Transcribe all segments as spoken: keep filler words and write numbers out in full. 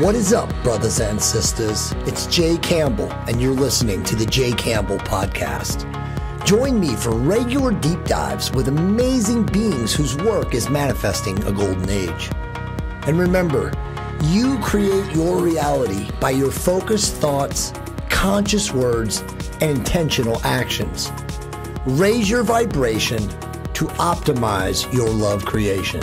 What is up, brothers and sisters? It's Jay Campbell, and you're listening to the Jay Campbell Podcast. Join me for regular deep dives with amazing beings whose work is manifesting a golden age. And remember, you create your reality by your focused thoughts, conscious words, and intentional actions. Raise your vibration to optimize your love creation.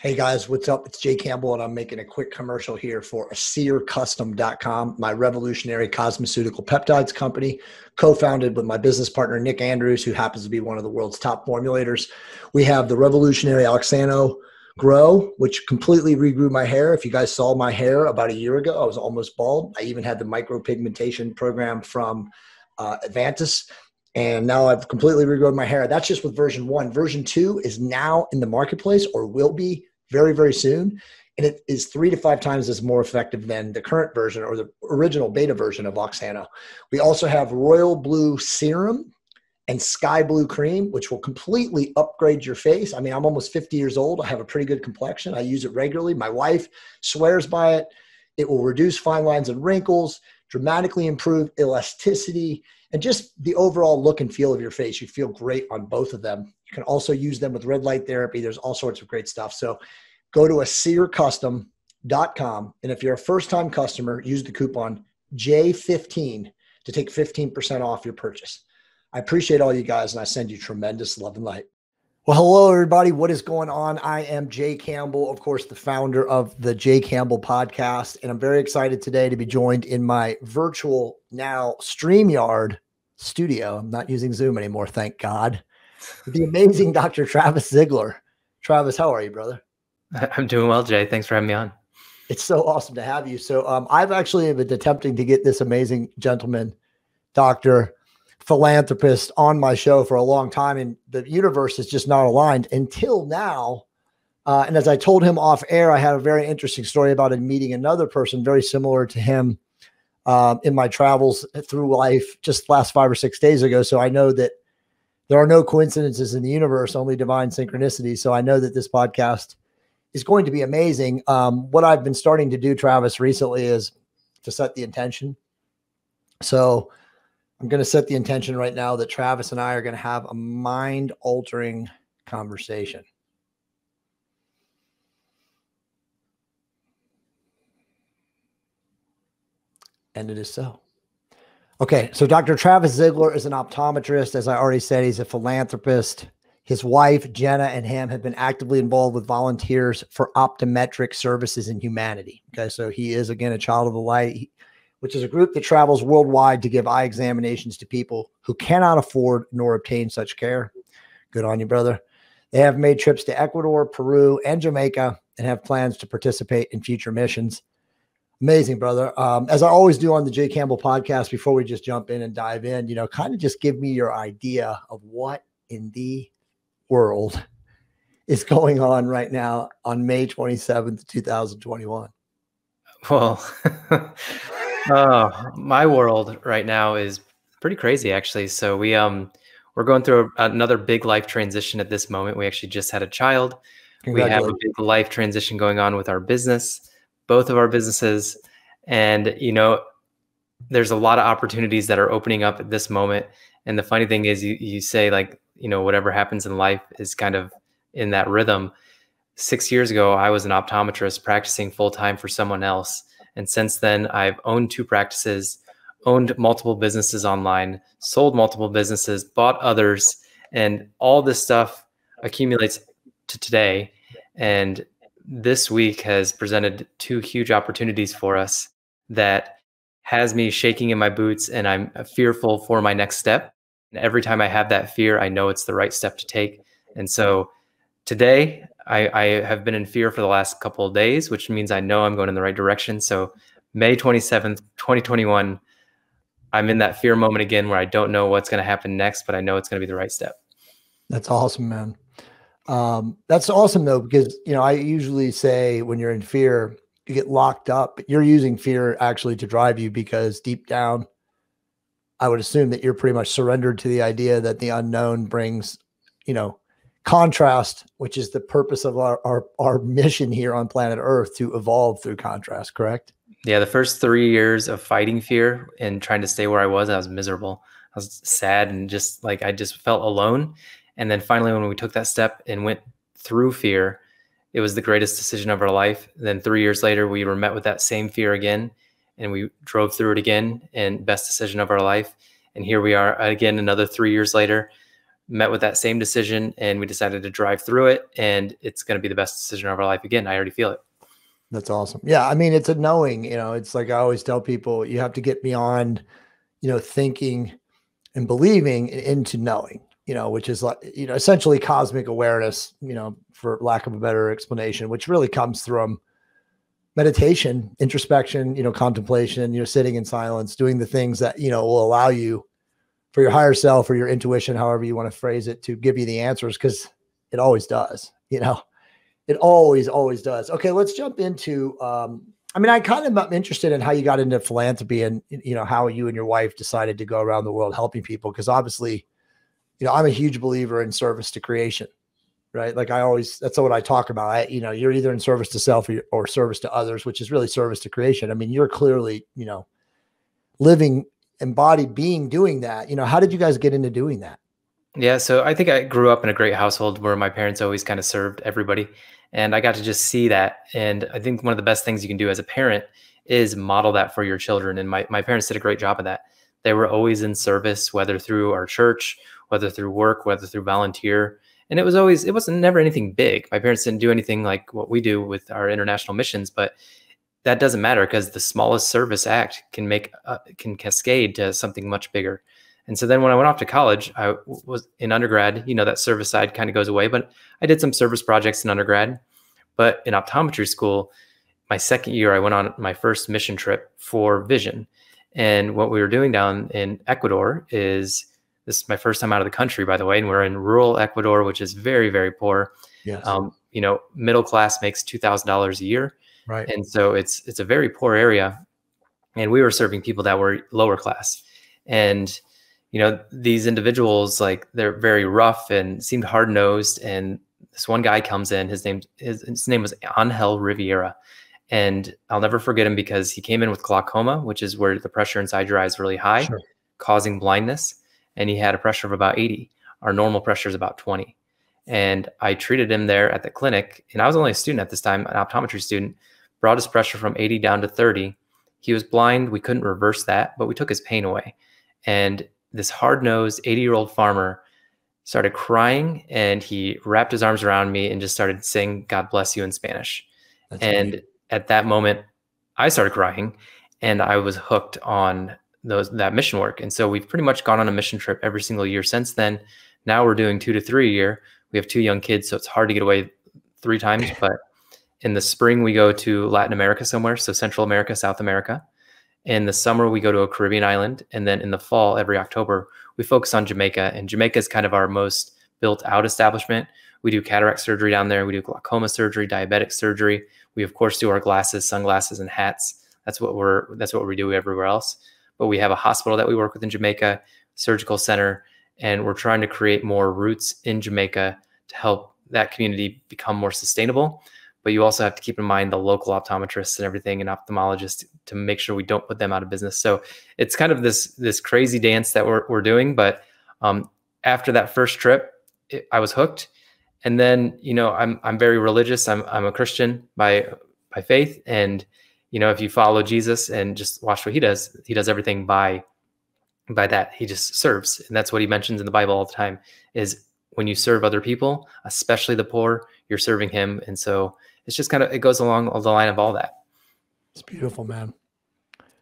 Hey guys, what's up? It's Jay Campbell, and I'm making a quick commercial here for Sir Custom dot com, my revolutionary cosmeceutical peptides company, co-founded with my business partner, Nick Andrews, who happens to be one of the world's top formulators. We have the revolutionary Oxanogrow, which completely regrew my hair. If you guys saw my hair about a year ago, I was almost bald. I even had the micropigmentation program from uh, Advantis. And now I've completely regrown my hair. That's just with version one. Version two is now in the marketplace, or will be very, very soon. And it is three to five times as more effective than the current version or the original beta version of Voxana. We also have Royal Blue Serum and Sky Blue Cream, which will completely upgrade your face. I mean, I'm almost fifty years old. I have a pretty good complexion. I use it regularly. My wife swears by it. It will reduce fine lines and wrinkles, dramatically improve elasticity, and just the overall look and feel of your face. You feel great on both of them. You can also use them with red light therapy. There's all sorts of great stuff. So go to Sir Custom dot com. And if you're a first-time customer, use the coupon J fifteen to take fifteen percent off your purchase. I appreciate all you guys, and I send you tremendous love and light. Well, hello, everybody. What is going on? I am Jay Campbell, of course, the founder of the Jay Campbell Podcast, and I'm very excited today to be joined in my virtual now StreamYard studio. I'm not using Zoom anymore, thank God. The amazing Doctor Travis Zigler. Travis, how are you, brother? I'm doing well, Jay. Thanks for having me on. It's so awesome to have you. So um, I've actually been attempting to get this amazing gentleman, Doctor Philanthropist, on my show for a long time, and the universe is just not aligned until now. Uh, and as I told him off air, I had a very interesting story about him meeting another person very similar to him uh, in my travels through life just last five or six days ago. So I know that there are no coincidences in the universe, only divine synchronicity. So I know that this podcast is going to be amazing. Um, what I've been starting to do, Travis, recently is to set the intention. So I'm going to set the intention right now that Travis and I are going to have a mind-altering conversation. And it is so. Okay, so Doctor Travis Zigler is an optometrist. As I already said, he's a philanthropist. His wife, Jenna, and him have been actively involved with Volunteers for Optometric Services in Humanity. Okay, so he is, again, a Child of the Light. He, which is a group that travels worldwide to give eye examinations to people who cannot afford nor obtain such care. Good on you, brother. They have made trips to Ecuador, Peru, and Jamaica, and have plans to participate in future missions. Amazing, brother. Um, as I always do on the Jay Campbell Podcast, before we just jump in and dive in, you know, kind of just give me your idea of what in the world is going on right now on May twenty-seventh, two thousand twenty-one. Well... Oh, my world right now is pretty crazy, actually. So we um we're going through a, another big life transition at this moment. We actually just had a child. We have a big life transition going on with our business, both of our businesses, and you know, there's a lot of opportunities that are opening up at this moment. And the funny thing is, you you say like you know whatever happens in life is kind of in that rhythm. Six years ago, I was an optometrist practicing full time for someone else. And since then, I've owned two practices, owned multiple businesses online, sold multiple businesses, bought others, and all this stuff accumulates to today. And this week has presented two huge opportunities for us that has me shaking in my boots, and I'm fearful for my next step. And every time I have that fear, I know it's the right step to take. And so today, I, I have been in fear for the last couple of days, which means I know I'm going in the right direction. So May twenty-seventh, twenty twenty-one, I'm in that fear moment again where I don't know what's going to happen next, but I know it's going to be the right step. That's awesome, man. Um, that's awesome, though, because, you know, I usually say when you're in fear, you get locked up, but you're using fear actually to drive you, because deep down, I would assume that you're pretty much surrendered to the idea that the unknown brings, you know, contrast, which is the purpose of our, our, our mission here on planet Earth, to evolve through contrast, correct? Yeah, the first three years of fighting fear and trying to stay where I was, I was miserable. I was sad and just like, I just felt alone. And then finally, when we took that step and went through fear, it was the greatest decision of our life. And then three years later, we were met with that same fear again, and we drove through it again, and best decision of our life. And here we are again, another three years later, met with that same decision, and we decided to drive through it, and it's going to be the best decision of our life again. I already feel it. That's awesome. Yeah. I mean, it's a knowing, you know, it's like, I always tell people, you have to get beyond, you know, thinking and believing into knowing, you know, which is like, you know, essentially cosmic awareness, you know, for lack of a better explanation, which really comes from meditation, introspection, you know, contemplation, you know, sitting in silence, doing the things that, you know, will allow you, for your higher self or your intuition, however you want to phrase it, to give you the answers. 'Cause it always does, you know, it always, always does. Okay. Let's jump into, um, I mean, I kind of am interested in how you got into philanthropy and, you know, how you and your wife decided to go around the world helping people. 'Cause obviously, you know, I'm a huge believer in service to creation, right? Like I always, that's what I talk about. I, you know, you're either in service to self or, or service to others, which is really service to creation. I mean, you're clearly, you know, living embodied being doing that. You know, how did you guys get into doing that? Yeah. So I think I grew up in a great household where my parents always kind of served everybody. And I got to just see that. And I think one of the best things you can do as a parent is model that for your children. And my, my parents did a great job of that. They were always in service, whether through our church, whether through work, whether through volunteer. And it was always, it wasn't never anything big. My parents didn't do anything like what we do with our international missions, but that doesn't matter because the smallest service act can make, uh, can cascade to something much bigger. And so then when I went off to college, I was in undergrad, you know, that service side kind of goes away, but I did some service projects in undergrad. But in optometry school, my second year, I went on my first mission trip for vision. And what we were doing down in Ecuador is, this is my first time out of the country, by the way, and we're in rural Ecuador, which is very, very poor. Yes. Um, you know, middle class makes two thousand dollars a year. Right. And so it's, it's a very poor area. And we were serving people that were lower class. And, you know, these individuals, like, they're very rough and seemed hard nosed. And this one guy comes in, his name, his, his name was Angel Riviera. And I'll never forget him because he came in with glaucoma, which is where the pressure inside your eye is really high, sure, causing blindness. And he had a pressure of about eighty. Our normal pressure is about twenty. And I treated him there at the clinic. And I was only a student at this time, an optometry student. Brought his pressure from eighty down to thirty. He was blind. We couldn't reverse that, but we took his pain away. And this hard-nosed eighty-year-old farmer started crying, and he wrapped his arms around me and just started saying, "God bless you" in Spanish. That's and funny. At that moment, I started crying, and I was hooked on those that mission work. And so we've pretty much gone on a mission trip every single year since then. Now we're doing two to three a year. We have two young kids, so it's hard to get away three times, but in the spring, we go to Latin America somewhere, so Central America, South America. In the summer, we go to a Caribbean island. And then in the fall, every October, we focus on Jamaica. And Jamaica is kind of our most built-out establishment. We do cataract surgery down there. We do glaucoma surgery, diabetic surgery. We, of course, do our glasses, sunglasses, and hats. That's what we're, that's what we do everywhere else. But we have a hospital that we work with in Jamaica, surgical center, and we're trying to create more roots in Jamaica to help that community become more sustainable. But you also have to keep in mind the local optometrists and everything and ophthalmologists to make sure we don't put them out of business. So it's kind of this this crazy dance that we're, we're doing. But um, after that first trip, it, I was hooked. And then, you know, I'm I'm very religious. I'm I'm a Christian by by faith. And, you know, if you follow Jesus and just watch what he does, he does everything by by that. He just serves. And that's what he mentions in the Bible all the time is when you serve other people, especially the poor, you're serving him. And so it's just kind of, it goes along the line of all that. It's beautiful, man.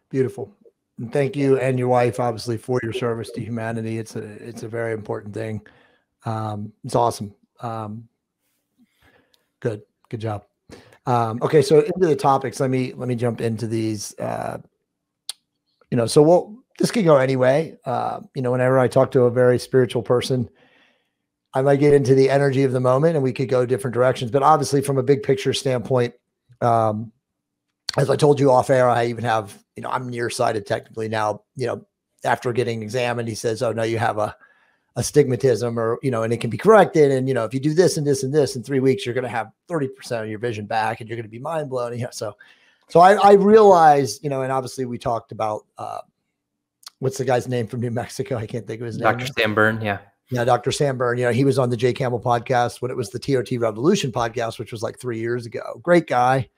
Beautiful. And thank you and your wife, obviously, for your service to humanity. It's a, it's a very important thing. Um, it's awesome. Um, good, good job. Um, okay. So into the topics, let me, let me jump into these, uh, you know, so we'll, this could go anyway. Uh, you know, whenever I talk to a very spiritual person, I might get into the energy of the moment and we could go different directions, but obviously from a big picture standpoint, um, as I told you off air, I even have, you know, I'm nearsighted technically now, you know, after getting examined, he says, "Oh no, you have a, astigmatism or, you know, and it can be corrected. And, you know, if you do this and this and this in three weeks, you're going to have thirty percent of your vision back and you're going to be mind blown. Yeah. So, so I, I realized, you know, and obviously we talked about, uh, what's the guy's name from New Mexico? I can't think of his name. Doctor Sam Burn. Yeah. Yeah. Doctor Sam Burn. You know, he was on the Jay Campbell podcast when it was the T R T Revolution podcast, which was like three years ago. Great guy.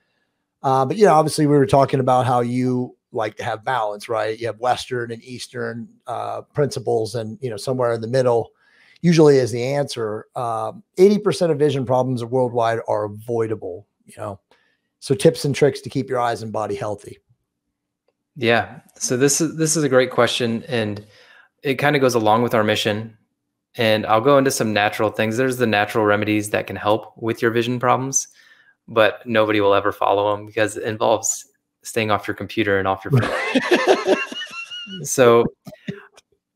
Uh, but, you know, obviously we were talking about how you like to have balance, right? You have Western and Eastern uh, principles and, you know, somewhere in the middle usually is the answer. Um, eighty percent of vision problems worldwide are avoidable, you know? So tips and tricks to keep your eyes and body healthy. Yeah. So this is, this is a great question, and it kind of goes along with our mission, and I'll go into some natural things. There's the natural remedies that can help with your vision problems, but nobody will ever follow them because it involves staying off your computer and off your phone. So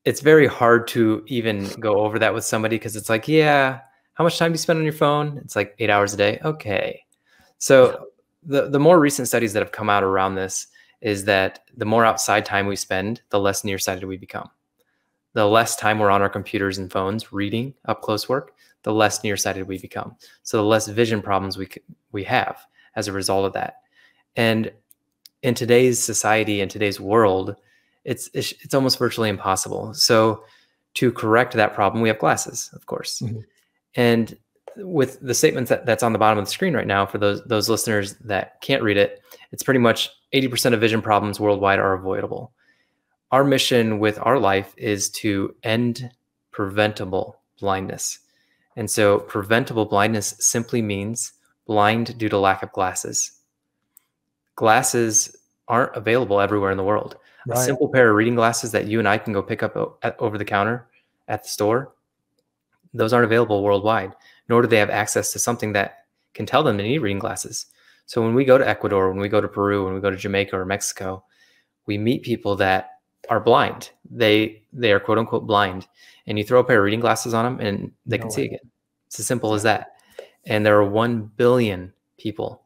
it's very hard to even go over that with somebody, because it's like, yeah, how much time do you spend on your phone? It's like eight hours a day. Okay. So the, the more recent studies that have come out around this is that the more outside time we spend, the less nearsighted we become. The less time we're on our computers and phones reading up close work, the less nearsighted we become. So the less vision problems we we have as a result of that. And in today's society, in today's world, it's, it's, it's almost virtually impossible. So to correct that problem, we have glasses, of course. Mm-hmm. And with the statements that, that's on the bottom of the screen right now, for those, those listeners that can't read it, it's pretty much eighty percent of vision problems worldwide are avoidable. Our mission with our life is to end preventable blindness. And so preventable blindness simply means blind due to lack of glasses. Glasses aren't available everywhere in the world. Right. A simple pair of reading glasses that you and I can go pick up at, over the counter at the store, those aren't available worldwide, nor do they have access to something that can tell them they need reading glasses. So when we go to Ecuador, when we go to Peru, when we go to Jamaica or Mexico, we meet people that are blind. They they are quote unquote blind. And you throw a pair of reading glasses on them and they no can way. see again. It's as simple as that. And there are one billion people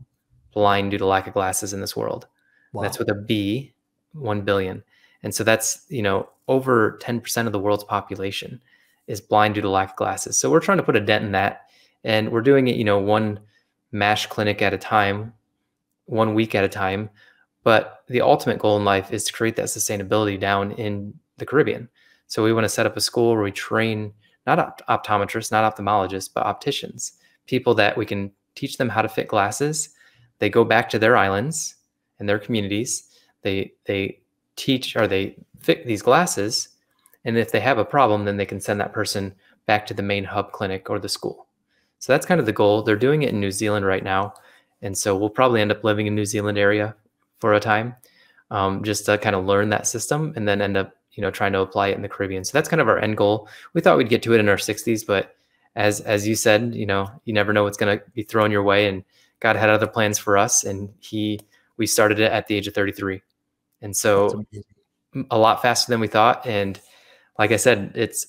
blind due to lack of glasses in this world. Wow. That's with a B, one billion. And so that's, you know, over ten percent of the world's population is blind due to lack of glasses. So we're trying to put a dent in that. And we're doing it, you know, one M A S H clinic at a time, one week at a time. But the ultimate goal in life is to create that sustainability down in the Caribbean. So we want to set up a school where we train not opt optometrists, not ophthalmologists, but opticians, people that we can teach them how to fit glasses. They go back to their islands and their communities. They they teach or they fit these glasses. And if they have a problem, then they can send that person back to the main hub clinic or the school. So that's kind of the goal. They're doing it in New Zealand right now. And so we'll probably end up living in New Zealand area for a time, um, just to kind of learn that system and then end up, you know, trying to apply it in the Caribbean. So that's kind of our end goal. We thought we'd get to it in our sixties, but as as you said, you know, you never know what's going to be thrown your way. And God had other plans for us, and he we started it at the age of thirty-three. And so a lot faster than we thought. And like I said, it's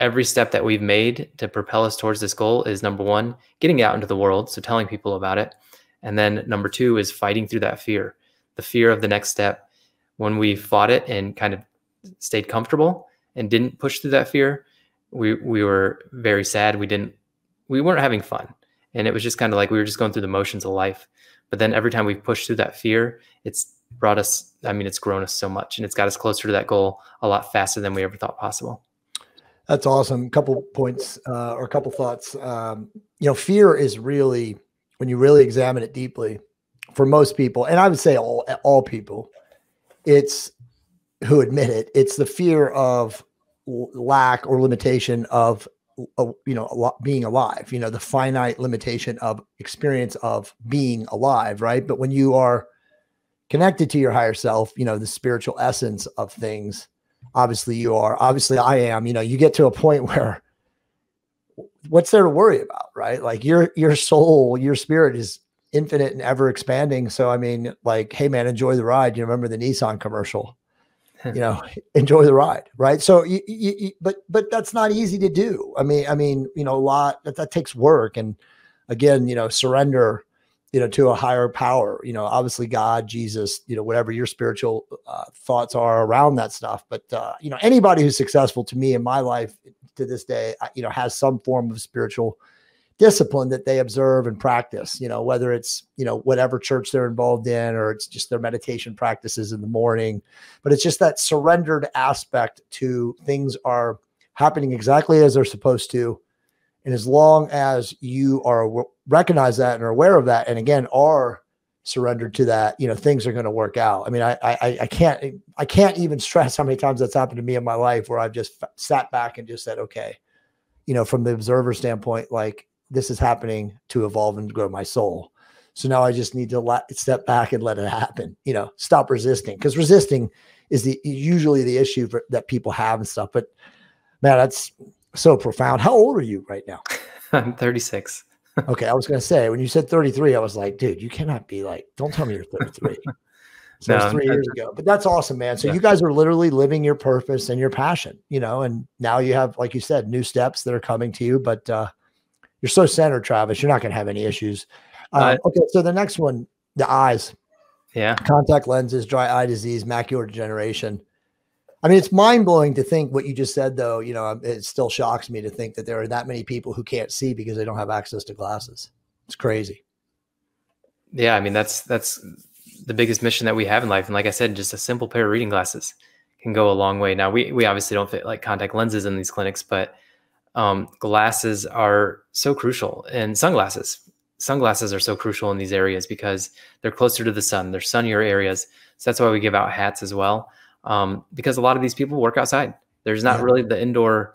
every step that we've made to propel us towards this goal is, number one, getting out into the world, so telling people about it. And then number two is fighting through that fear, the fear of the next step. When we fought it and kind of stayed comfortable and didn't push through that fear, we we were very sad. We didn't we weren't having fun. And it was just kind of like we were just going through the motions of life. But then every time we pushed through that fear, it's brought us, I mean, it's grown us so much, and it's got us closer to that goal a lot faster than we ever thought possible. That's awesome. A couple points uh, or a couple thoughts. Um, you know, fear is really, when you really examine it deeply, for most people, and I would say all, all people, it's who admit it, it's the fear of lack or limitation of Uh, you know, being alive, you know, the finite limitation of experience of being alive. Right. But when you are connected to your higher self, you know, the spiritual essence of things, obviously you are, obviously I am, you know, you get to a point where what's there to worry about, right? Like your, your soul, your spirit is infinite and ever expanding. So, I mean, like, hey man, enjoy the ride. You remember the Nissan commercial, you know, enjoy the ride. Right. So, you, you, you, but, but that's not easy to do. I mean, I mean, you know, a lot that, that takes work. And again, you know, surrender, you know, to a higher power, you know, obviously God, Jesus, you know, whatever your spiritual uh, thoughts are around that stuff. But, uh, you know, anybody who's successful to me in my life to this day, you know, has some form of spiritual discipline that they observe and practice, you know, whether it's, you know, whatever church they're involved in, or it's just their meditation practices in the morning. But it's just that surrendered aspect to things are happening exactly as they're supposed to. And as long as you are recognize that and are aware of that, and again, are surrendered to that, you know, things are going to work out. I mean, I, I, I can't, I can't even stress how many times that's happened to me in my life where I've just sat back and just said, okay, you know, from the observer standpoint, like, this is happening to evolve and grow my soul. So now I just need to let, step back and let it happen, you know, stop resisting. Cause resisting is the, usually the issue for, that people have and stuff, but man, that's so profound. How old are you right now? I'm thirty-six. Okay. I was going to say, when you said thirty-three, I was like, dude, you cannot be like, don't tell me you're thirty-three. So no, that was three years ago, but that's awesome, man. So yeah. You guys are literally living your purpose and your passion, you know, and now you have, like you said, new steps that are coming to you, but, uh, you're so centered, Travis. You're not going to have any issues. Um, uh, okay, so the next one, the eyes. Yeah. Contact lenses, dry eye disease, macular degeneration. I mean, it's mind-blowing to think what you just said, though. You know, it still shocks me to think that there are that many people who can't see because they don't have access to glasses. It's crazy. Yeah, I mean, that's that's the biggest mission that we have in life. And like I said, just a simple pair of reading glasses can go a long way. Now, we, we obviously don't fit like contact lenses in these clinics, but Um, glasses are so crucial, and sunglasses, sunglasses are so crucial in these areas because they're closer to the sun. They're sunnier areas. So that's why we give out hats as well. Um, because a lot of these people work outside. There's not really the indoor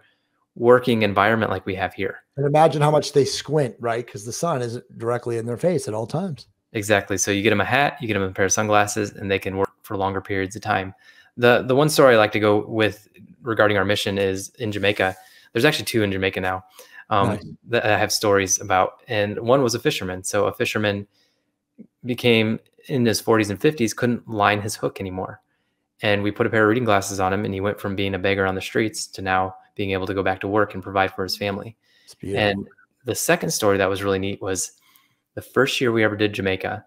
working environment like we have here. And imagine how much they squint, right? Cause the sun is directly in their face at all times. Exactly. So you get them a hat, you get them a pair of sunglasses, and they can work for longer periods of time. The, the one story I like to go with regarding our mission is in Jamaica. There's actually two in Jamaica now um, nice. that I have stories about. And one was a fisherman. So a fisherman became in his forties and fifties, couldn't line his hook anymore. And we put a pair of reading glasses on him, and he went from being a beggar on the streets to now being able to go back to work and provide for his family. And the second story that was really neat was the first year we ever did Jamaica,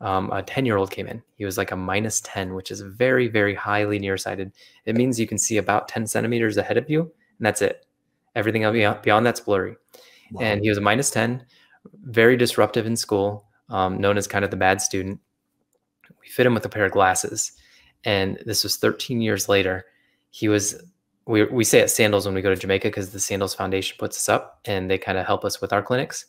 um, a ten-year-old came in. He was like a minus ten, which is very, very highly nearsighted. It means you can see about ten centimeters ahead of you, and that's it. Everything beyond, beyond that's blurry. Wow. And he was a minus ten, very disruptive in school, um, known as kind of the bad student. We fit him with a pair of glasses. And this was thirteen years later. He was, we, we say at Sandals when we go to Jamaica, because the Sandals Foundation puts us up and they kind of help us with our clinics.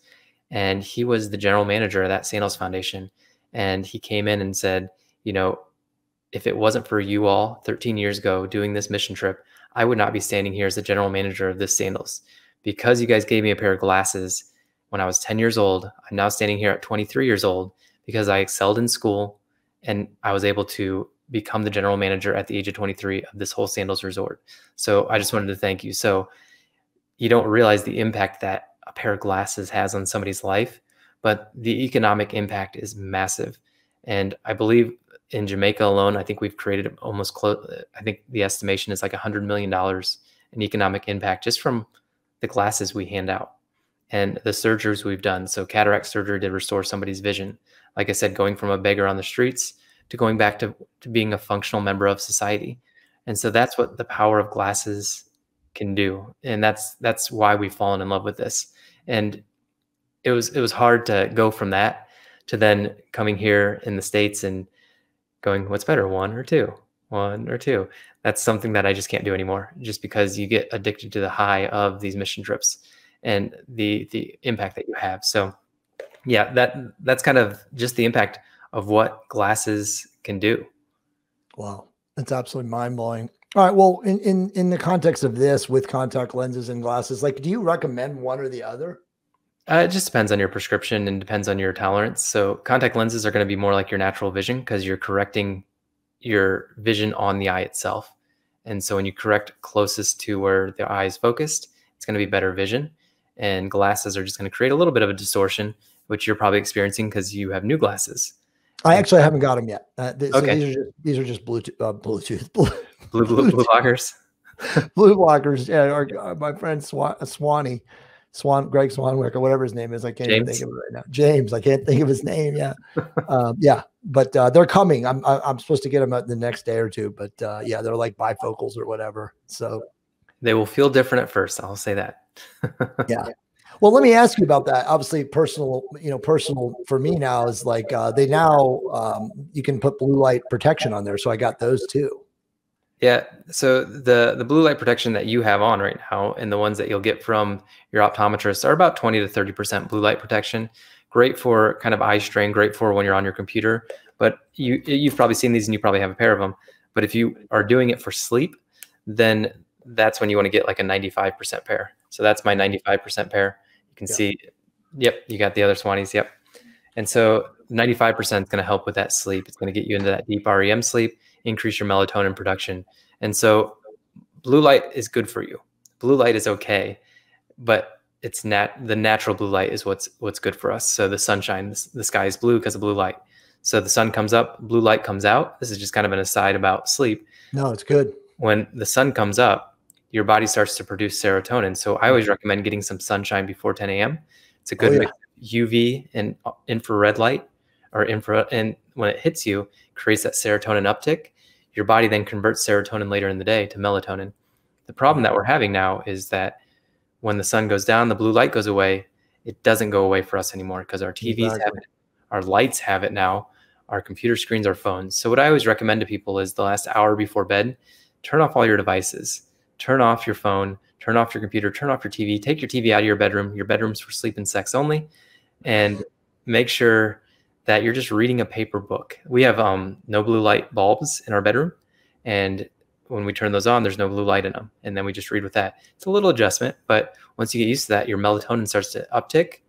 And he was the general manager of that Sandals Foundation. And he came in and said, you know, if it wasn't for you all thirteen years ago doing this mission trip, I would not be standing here as the general manager of this Sandals. Because you guys gave me a pair of glasses when I was ten years old, I'm now standing here at twenty-three years old because I excelled in school and I was able to become the general manager at the age of twenty-three of this whole Sandals resort. So I just wanted to thank you. So you don't realize the impact that a pair of glasses has on somebody's life, but the economic impact is massive. And I believe in Jamaica alone, I think we've created almost close. I think the estimation is like one hundred million dollars in economic impact just from the glasses we hand out and the surgeries we've done. So cataract surgery to restore somebody's vision. Like I said, going from a beggar on the streets to going back to, to being a functional member of society. And so that's what the power of glasses can do. And that's that's why we've fallen in love with this. And it was it was hard to go from that to then coming here in the States and going, what's better, one or two, one or two? That's something that I just can't do anymore, just because you get addicted to the high of these mission trips and the the impact that you have. So yeah, that that's kind of just the impact of what glasses can do. Wow, that's absolutely mind-blowing. All right, well, in in in the context of this with contact lenses and glasses, like, do you recommend one or the other? Uh, it just depends on your prescription and depends on your tolerance. So contact lenses are going to be more like your natural vision because you're correcting your vision on the eye itself. And so when you correct closest to where the eye is focused, it's going to be better vision. And glasses are just going to create a little bit of a distortion, which you're probably experiencing because you have new glasses. I actually haven't got them yet. Uh, th okay. So these are just, these are just Bluetooth, uh, Bluetooth, blue, blue, blue, blue blockers. Blue blockers. Yeah, or, uh, my friend Swan, Swanee. Swan, Greg Swanwick, or whatever his name is. I can't James. even think of it right now. James. I can't think of his name. Yeah. um, yeah. But uh, they're coming. I'm, I'm supposed to get them the next day or two, but uh, yeah, they're like bifocals or whatever. So They will feel different at first. I'll say that. Yeah. Well, let me ask you about that. Obviously personal, you know, personal for me now is like, uh, they now, um, you can put blue light protection on there. So I got those too. Yeah. So the, the blue light protection that you have on right now and the ones that you'll get from your optometrist are about twenty to thirty percent blue light protection. Great for kind of eye strain, great for when you're on your computer, but you, you've probably seen these and you probably have a pair of them, but if you are doing it for sleep, then that's when you want to get like a ninety-five percent pair. So that's my ninety-five percent pair. You can yeah. see, yep, you got the other Swannies, yep. And so ninety-five percent is going to help with that sleep. It's going to get you into that deep R E M sleep, increase your melatonin production. And so blue light is good for you. Blue light is okay, but it's nat the natural blue light is what's what's good for us. So the sunshine, the sky is blue because of blue light. So the sun comes up, blue light comes out. This is just kind of an aside about sleep. No, it's good. When the sun comes up, your body starts to produce serotonin. So I always recommend getting some sunshine before ten A M It's a good oh, yeah. mix of U V and infrared light or infrared. And when it hits you, it creates that serotonin uptick. Your body then converts serotonin later in the day to melatonin. The problem that we're having now is that when the sun goes down, the blue light goes away. It doesn't go away for us anymore because our T Vs exactly. have it. Our lights have it now. Our computer screens, our phones. So what I always recommend to people is the last hour before bed, turn off all your devices. Turn off your phone, turn off your computer, turn off your T V, take your T V out of your bedroom. Your bedroom's for sleep and sex only. And make sure that you're just reading a paper book. We have um, no blue light bulbs in our bedroom. And when we turn those on, there's no blue light in them. And then we just read with that. It's a little adjustment, but once you get used to that, your melatonin starts to uptick.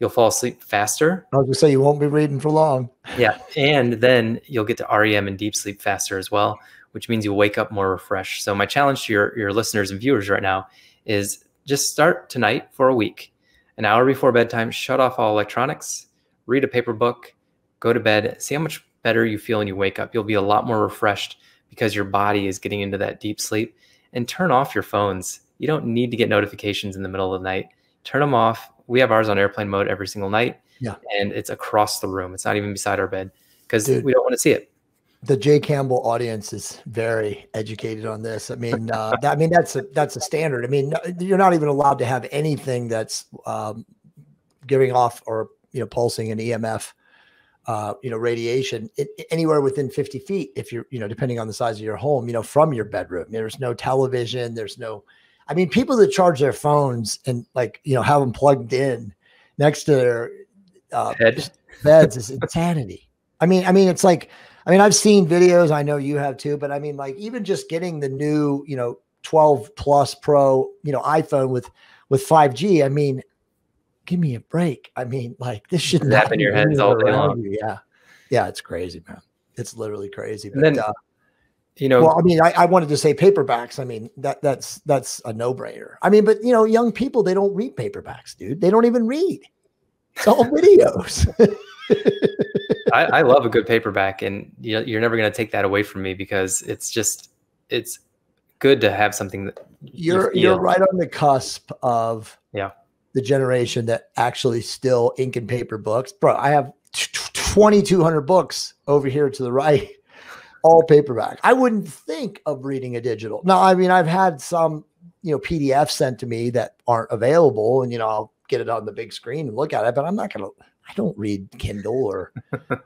You'll fall asleep faster. I was gonna say you won't be reading for long. Yeah, and then you'll get to R E M and deep sleep faster as well, which means you'll wake up more refreshed. So my challenge to your, your listeners and viewers right now is just start tonight for a week, an hour before bedtime, shut off all electronics, read a paper book, go to bed, see how much better you feel when you wake up. You'll be a lot more refreshed because your body is getting into that deep sleep. And turn off your phones. You don't need to get notifications in the middle of the night. Turn them off. We have ours on airplane mode every single night. Yeah. And it's across the room. It's not even beside our bed because we don't want to see it. The Jay Campbell audience is very educated on this. I mean, uh, that, I mean, that's a, that's a standard. I mean, you're not even allowed to have anything that's um, giving off or, you know, pulsing an E M F, uh, you know, radiation it, anywhere within fifty feet. If you're, you know, depending on the size of your home, you know, from your bedroom, there's no television. There's no, I mean, people that charge their phones and like, you know, have them plugged in next to their uh, beds is insanity. I mean, I mean, it's like, I mean, I've seen videos, I know you have too, but I mean, like even just getting the new, you know, twelve plus pro, you know, iPhone with, with five G, I mean, give me a break. I mean, like this shouldn't happen in your hands all day long. You. Yeah. Yeah. It's crazy, man. It's literally crazy. But, then, uh, you know, well, I mean, I, I wanted to say paperbacks. I mean, that that's, that's a no brainer. I mean, but you know, young people, they don't read paperbacks, dude. They don't even read. It's all videos. I, I love a good paperback, and you know, you're never going to take that away from me because it's just, it's good to have something that you're, you you're right on the cusp of yeah. the generation that actually still ink and paper books. Bro, I have twenty-two hundred books over here to the right, all paperback. I wouldn't think of reading a digital. Now, I mean, I've had some, you know, P D Fs sent to me that aren't available and, you know, I'll get it on the big screen and look at it, but I'm not going to, I don't read Kindle or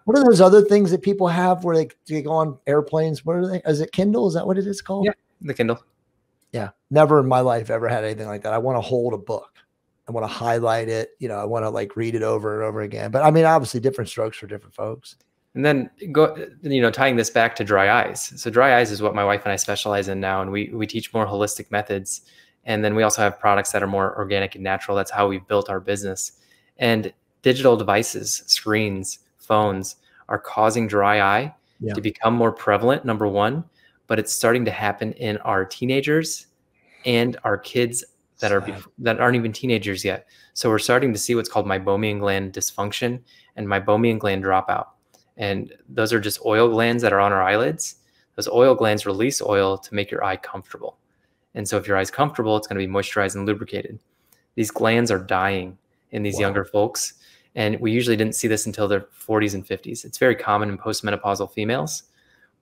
what are those other things that people have where they, they go on airplanes? What are they? Is it Kindle? Is that what it is called? Yeah, the Kindle. Yeah. Never in my life ever had anything like that. I want to hold a book. I want to highlight it. You know, I want to like read it over and over again, but I mean, obviously different strokes for different folks. And then go, you know, tying this back to dry eyes. So dry eyes is what my wife and I specialize in now. And we, we teach more holistic methods. And then we also have products that are more organic and natural. That's how we've built our business. And digital devices, screens, phones are causing dry eye yeah. to become more prevalent, number one, but it's starting to happen in our teenagers and our kids that are that aren't even teenagers yet. So we're starting to see what's called meibomian gland dysfunction and meibomian gland dropout. And those are just oil glands that are on our eyelids. Those oil glands release oil to make your eye comfortable. And so if your eye's comfortable, it's going to be moisturized and lubricated. These glands are dying in these wow. younger folks. And we usually didn't see this until their forties and fifties. It's very common in postmenopausal females,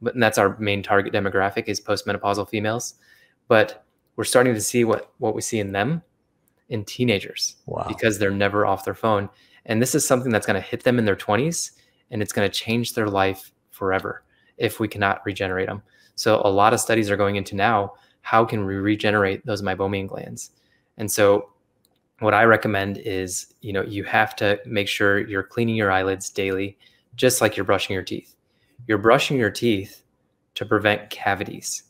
but and that's our main target demographic is postmenopausal females. But we're starting to see what, what we see in them in teenagers. Wow. Because they're never off their phone. And this is something that's going to hit them in their twenties, and it's going to change their life forever if we cannot regenerate them. So a lot of studies are going into now, how can we regenerate those meibomian glands? And so what I recommend is, you know, you have to make sure you're cleaning your eyelids daily, just like you're brushing your teeth. You're brushing your teeth to prevent cavities.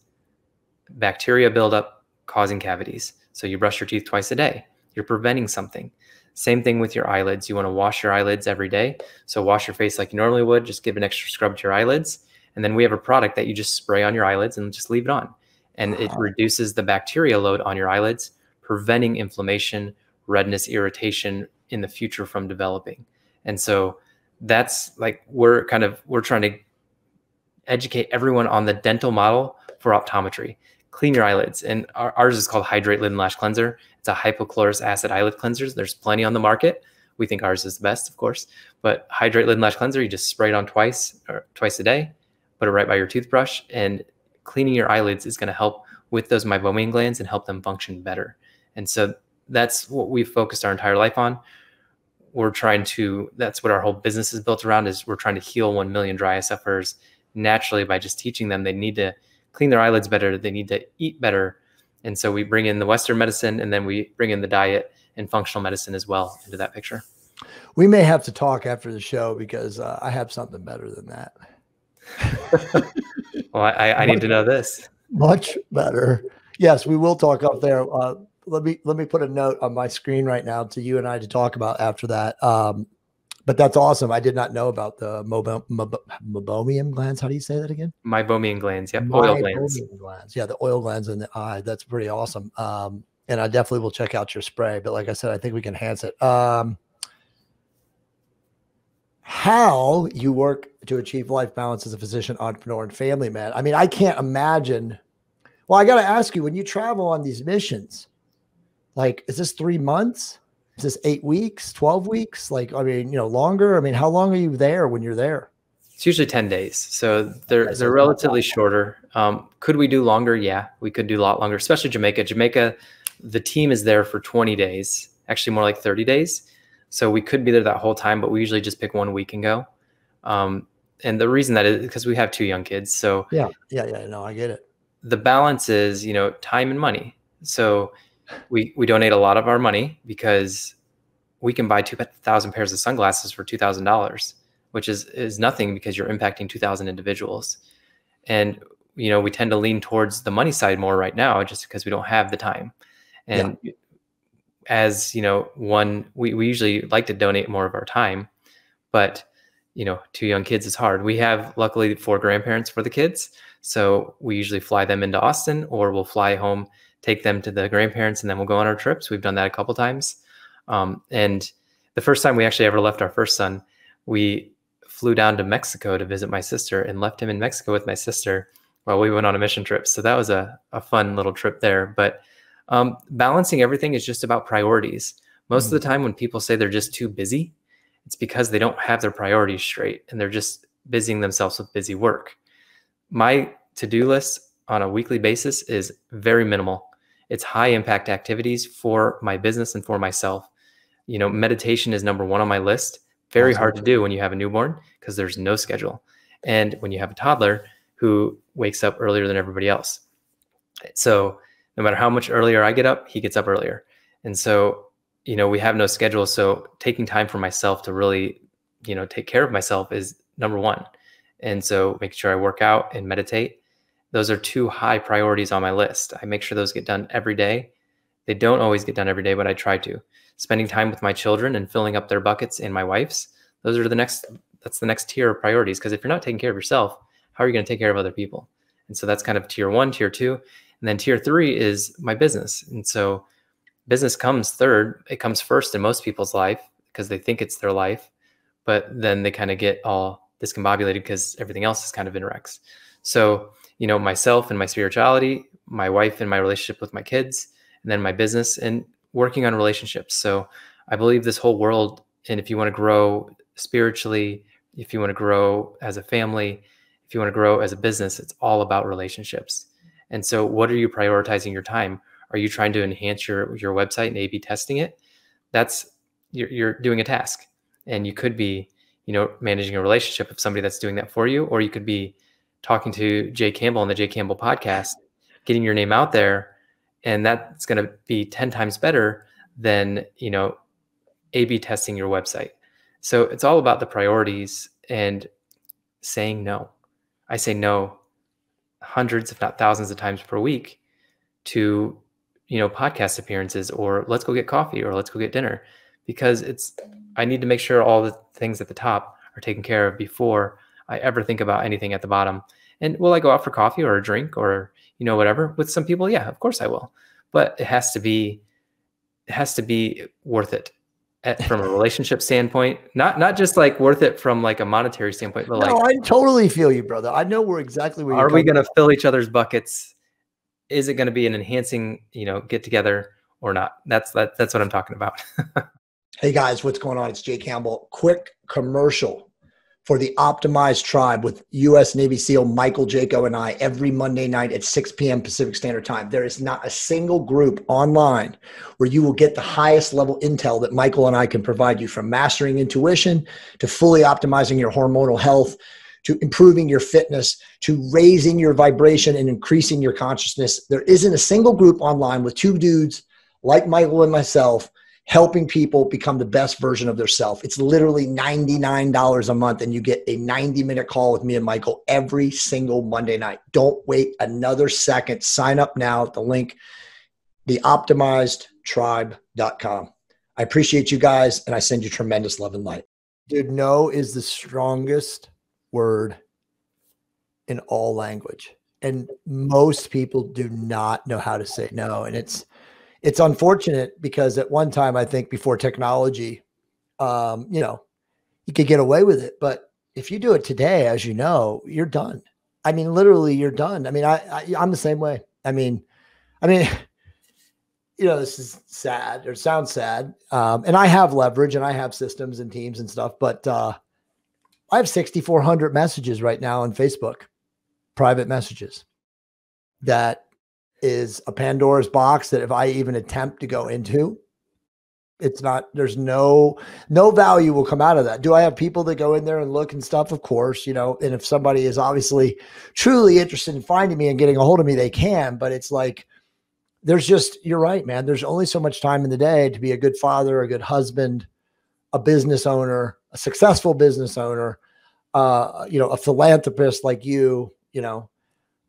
Bacteria buildup causing cavities. So you brush your teeth twice a day. You're preventing something. Same thing with your eyelids. You want to wash your eyelids every day. So wash your face like you normally would. Just give an extra scrub to your eyelids. And then we have a product that you just spray on your eyelids and just leave it on. And it reduces the bacteria load on your eyelids, preventing inflammation, redness, irritation in the future from developing. And so that's like, we're kind of, we're trying to educate everyone on the dental model for optometry. Clean your eyelids. And our, ours is called Hydrate Lid and Lash Cleanser. It's a hypochlorous acid eyelid cleanser. There's plenty on the market. We think ours is the best, of course. But Hydrate Lid and Lash Cleanser, you just spray it on twice or twice a day, put it right by your toothbrush, and cleaning your eyelids is going to help with those meibomian glands and help them function better. And so that's what we've focused our entire life on. We're trying to, that's what our whole business is built around, is we're trying to heal one million dry eye sufferers naturally by just teaching them they need to clean their eyelids better, they need to eat better. And so we bring in the Western medicine, and then we bring in the diet and functional medicine as well into that picture. We may have to talk after the show because uh, I have something better than that. Well, I, I need to know this. Much better. Yes, we will talk up there. Uh, let me let me put a note on my screen right now to you and I to talk about after that. Um, But that's awesome. I did not know about the meibomian glands. How do you say that again? Meibomian glands. Yeah. Oil glands. glands. Yeah. The oil glands in the eye. That's pretty awesome. Um, and I definitely will check out your spray. But like I said, I think we can enhance it. Um, how you work to achieve life balance as a physician, entrepreneur, and family man. I mean, I can't imagine. Well, I got to ask you, when you travel on these missions, like, is this three months? Is this eight weeks, twelve weeks? Like, I mean, you know, longer. I mean, how long are you there when you're there? It's usually ten days. So they're, they're relatively shorter. Um, could we do longer? Yeah, we could do a lot longer, especially Jamaica. Jamaica, the team is there for twenty days, actually more like thirty days. So we could be there that whole time, but we usually just pick one week and go. Um, and the reason that is because we have two young kids. So yeah, yeah, yeah, no, I get it. The balance is, you know, time and money. So We we donate a lot of our money because we can buy two thousand pairs of sunglasses for two thousand dollars, which is is nothing because you're impacting two thousand individuals, and you know we tend to lean towards the money side more right now just because we don't have the time, and yeah. as you know, one we we usually like to donate more of our time, but you know two young kids is hard. We have luckily four grandparents for the kids, so we usually fly them into Austin or we'll fly home. Take them to the grandparents, and then we'll go on our trips. We've done that a couple times. Um, and the first time we actually ever left our first son, we flew down to Mexico to visit my sister and left him in Mexico with my sister while we went on a mission trip. So that was a, a fun little trip there. But um, balancing everything is just about priorities. Most mm-hmm. of the time when people say they're just too busy, it's because they don't have their priorities straight and they're just busying themselves with busy work. My to-do list on a weekly basis is very minimal. It's high impact activities for my business and for myself. You know, meditation is number one on my list. Very awesome. Hard to do when you have a newborn because there's no schedule. And when you have a toddler who wakes up earlier than everybody else. So no matter how much earlier I get up, he gets up earlier. And so, you know, we have no schedule. So taking time for myself to really, you know, take care of myself is number one. And so make sure I work out and meditate. Those are two high priorities on my list. I make sure those get done every day. They don't always get done every day, but I try to. Spending time with my children and filling up their buckets and my wife's, those are the next, that's the next tier of priorities. Because if you're not taking care of yourself, how are you going to take care of other people? And so that's kind of tier one, tier two. And then tier three is my business. And so business comes third. It comes first in most people's life because they think it's their life. But then they kind of get all discombobulated because everything else is kind of interacts. So you know, myself and my spirituality, my wife and my relationship with my kids, and then my business and working on relationships. So I believe this whole world, and if you want to grow spiritually, if you want to grow as a family, if you want to grow as a business, it's all about relationships. And so what are you prioritizing your time? Are you trying to enhance your, your website and A B testing it? That's, you're, you're doing a task, and you could be, you know, managing a relationship with somebody that's doing that for you, or you could be talking to Jay Campbell on the Jay Campbell podcast, getting your name out there. And that's going to be ten times better than, you know, A B testing your website. So it's all about the priorities and saying no. I say no hundreds, if not thousands of times per week to, you know, podcast appearances, or let's go get coffee, or let's go get dinner, because it's, I need to make sure all the things at the top are taken care of before I ever think about anything at the bottom. And will I go out for coffee or a drink or, you know, whatever with some people? Yeah, of course I will. But it has to be, it has to be worth it at, from a relationship standpoint, not, not just like worth it from like a monetary standpoint, but no, like, I totally feel you, brother. I know we're exactly where you're. Are we going to fill each other's buckets? Is it going to be an enhancing, you know, get together or not? That's, that, that's what I'm talking about. Hey guys, what's going on? It's Jay Campbell. Quick commercial for the Optimized Tribe with U S Navy SEAL Michael Jaco and I every Monday night at six P M Pacific Standard Time. There is not a single group online where you will get the highest level intel that Michael and I can provide you, from mastering intuition to fully optimizing your hormonal health, to improving your fitness, to raising your vibration and increasing your consciousness. There isn't a single group online with two dudes like Michael and myself helping people become the best version of their self. It's literally ninety-nine dollars a month, and you get a ninety minute call with me and Michael every single Monday night. Don't wait another second. Sign up now at the link, the optimized tribe dot com. I appreciate you guys, and I send you tremendous love and light. Dude, no is the strongest word in all language, and most people do not know how to say no. And it's, it's unfortunate, because at one time, I think before technology, um, you know, you could get away with it. But if you do it today, as you know, you're done. I mean, literally you're done. I mean, I, I, I'm the same way. I mean, I mean, you know, this is sad, or sounds sad. Um, and I have leverage, and I have systems and teams and stuff, but, uh, I have sixty-four hundred messages right now on Facebook, private messages. That is a Pandora's box that if I even attempt to go into, it's not, there's no, no value will come out of that. Do I have people that go in there and look and stuff? Of course, you know, and if somebody is obviously truly interested in finding me and getting a hold of me, they can, but it's like, there's just, you're right, man. There's only so much time in the day to be a good father, a good husband, a business owner, a successful business owner, uh, you know, a philanthropist like you, you know.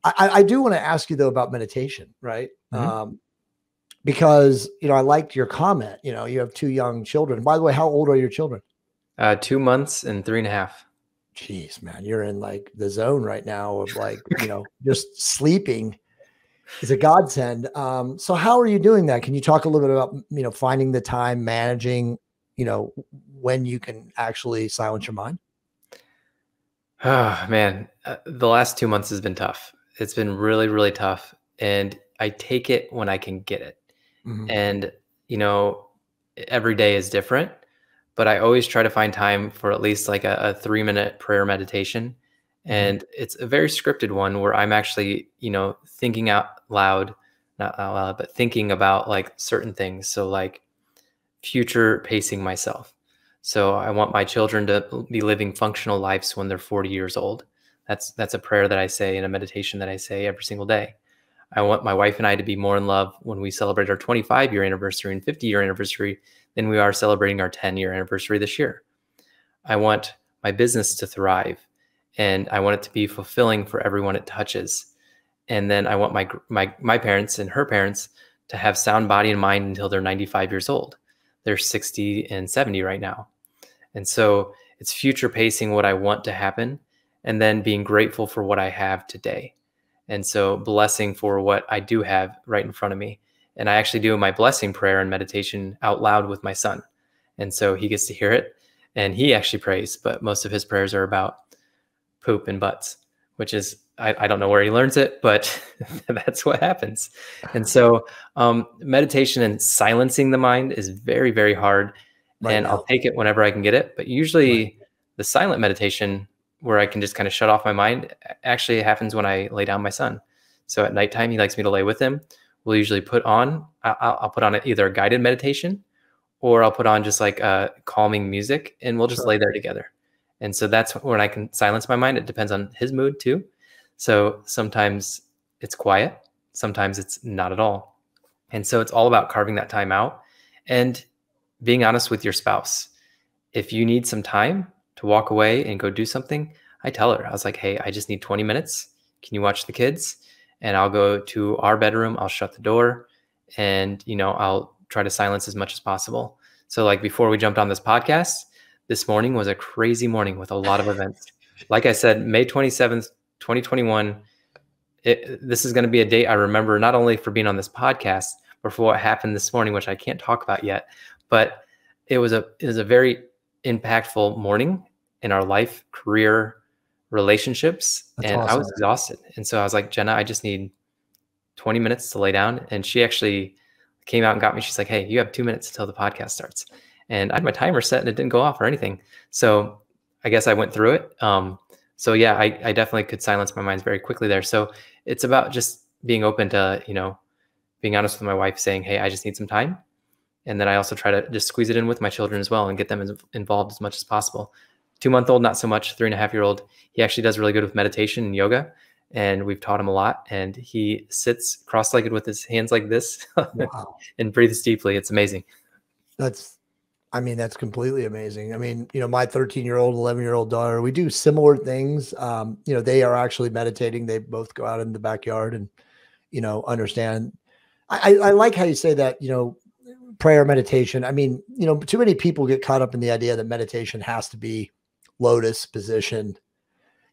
I, I do want to ask you though about meditation, right? Mm-hmm. Um, because, you know, I liked your comment, you know, you have two young children. By the way, how old are your children? Uh, two months and three and a half. Jeez, man, you're in like the zone right now of like, you know, just sleeping is a godsend. Um, so how are you doing that? Can you talk a little bit about, you know, finding the time, managing, you know, when you can actually silence your mind? Oh man, uh, the last two months has been tough. It's been really, really tough. And I take it when I can get it. Mm-hmm. And, you know, every day is different, but I always try to find time for at least like a, a three minute prayer meditation. Mm-hmm. And it's a very scripted one where I'm actually, you know, thinking out loud, not out loud, but thinking about like certain things. So like future pacing myself. So I want my children to be living functional lives when they're forty years old. That's, that's a prayer that I say and a meditation that I say every single day. I want my wife and I to be more in love when we celebrate our twenty-five year anniversary and fifty year anniversary than we are celebrating our ten year anniversary this year. I want my business to thrive, and I want it to be fulfilling for everyone it touches. And then I want my, my, my parents and her parents to have sound body and mind until they're ninety-five years old. They're sixty and seventy right now. And so it's future pacing what I want to happen, and then being grateful for what I have today. And so blessing for what I do have right in front of me. And I actually do my blessing prayer and meditation out loud with my son. And so he gets to hear it, and he actually prays, but most of his prayers are about poop and butts, which is, I, I don't know where he learns it, but that's what happens. And so um, meditation and silencing the mind is very, very hard. Right and now. I'll take it whenever I can get it. But usually right. the silent meditation where I can just kind of shut off my mind actually happens when I lay down my son. So at nighttime, he likes me to lay with him. will usually put on, I'll, I'll put on either a guided meditation or I'll put on just like uh, calming music, and we'll just sure. lay there together. And so that's when I can silence my mind. It depends on his mood too. So sometimes it's quiet, sometimes it's not at all. And so it's all about carving that time out and being honest with your spouse. If you need some time to walk away and go do something, I tell her, I was like, hey, I just need twenty minutes. Can you watch the kids? And I'll go to our bedroom, I'll shut the door, and, you know, I'll try to silence as much as possible. So like before we jumped on this podcast, this morning was a crazy morning with a lot of events. Like I said, May twenty-seventh, twenty twenty-one, it, this is going to be a date I remember not only for being on this podcast, but for what happened this morning, which I can't talk about yet. But it was a, it was a very impactful morning in our life, career, relationships. That's and awesome. I was exhausted. And so I was like, Jenna, I just need twenty minutes to lay down. And she actually came out and got me. She's like, hey, you have two minutes until the podcast starts. And I had my timer set and it didn't go off or anything. So I guess I went through it. Um, so yeah, I, I definitely could silence my mind very quickly there. So it's about just being open to, you know, being honest with my wife, saying, hey, I just need some time. And then I also try to just squeeze it in with my children as well and get them as involved as much as possible. Two-month-old, not so much. Three and a half-year-old, he actually does really good with meditation and yoga, and we've taught him a lot. And he sits cross-legged with his hands like this wow. and breathes deeply. It's amazing. That's, I mean, that's completely amazing. I mean, you know, my thirteen-year-old, eleven-year-old daughter, we do similar things. Um, you know, they are actually meditating. They both go out in the backyard and, you know, understand. I, I, I like how you say that, you know, prayer, meditation. I mean, you know, too many people get caught up in the idea that meditation has to be lotus position,